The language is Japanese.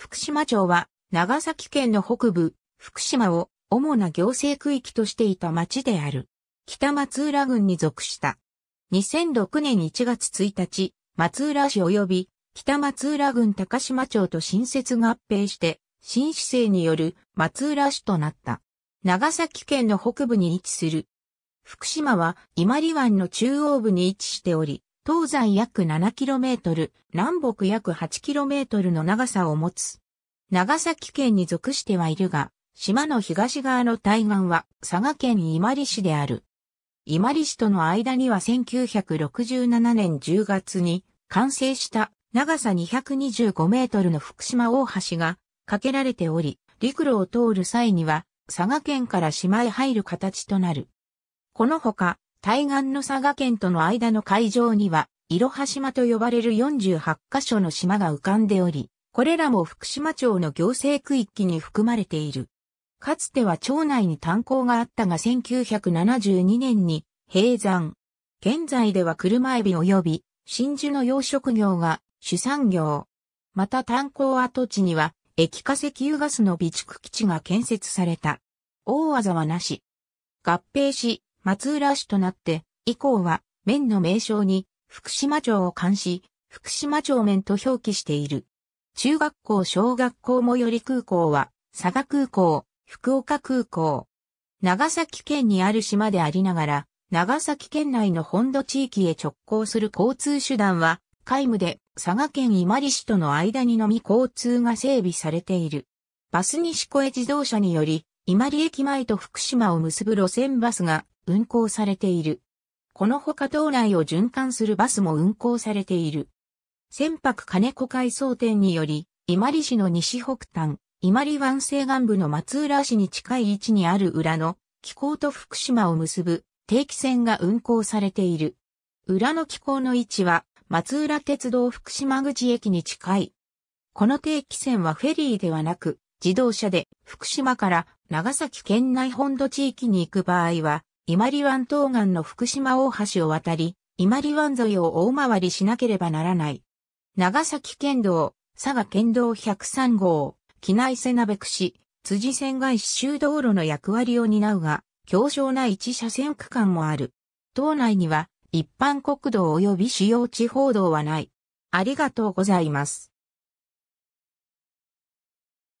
福島町は長崎県の北部、福島を主な行政区域としていた町である。北松浦郡に属した。2006年1月1日、松浦市及び北松浦郡高島町と新設合併して、新市制による松浦市となった。長崎県の北部に位置する。福島は伊万里湾の中央部に位置しており、東西約 7km、南北約 8km の長さを持つ。長崎県に属してはいるが、島の東側の対岸は佐賀県伊万里市である。伊万里市との間には1967年10月に完成した長さ225メートルの福島大橋が架けられており、陸路を通る際には佐賀県から島へ入る形となる。このほか、対岸の佐賀県との間の海上には、いろは島と呼ばれる48カ所の島が浮かんでおり、これらも福島町の行政区域に含まれている。かつては町内に炭鉱があったが1972年に閉山。現在では車エビ及び真珠の養殖業が主産業。また炭鉱跡地には液化石油ガスの備蓄基地が建設された。大字はなし。合併し、松浦市となって、以降は、面の名称に、福島町を冠し、福島町面と表記している。中学校、小学校最寄り空港は、佐賀空港、福岡空港。長崎県にある島でありながら、長崎県内の本土地域へ直行する交通手段は、海務で、佐賀県伊万里市との間にのみ交通が整備されている。バス西小江自動車により、伊万里駅前と福島を結ぶ路線バスが、運行されている。このほか島内を循環するバスも運行されている。船舶金子改装店により、伊万里市の西北端、伊万里湾西岸部の松浦市に近い位置にある浦野、紀行と福島を結ぶ定期船が運行されている。浦野紀行の位置は、松浦鉄道福島口駅に近い。この定期船はフェリーではなく、自動車で福島から長崎県内本土地域に行く場合は、伊万里湾東岸の福島大橋を渡り、伊万里湾沿いを大回りしなければならない。長崎県道、佐賀県道103号、畿内瀬鍋串、辻仙街市周道路の役割を担うが、狭小な1車線区間もある。島内には一般国道及び主要地方道はない。ありがとうございます。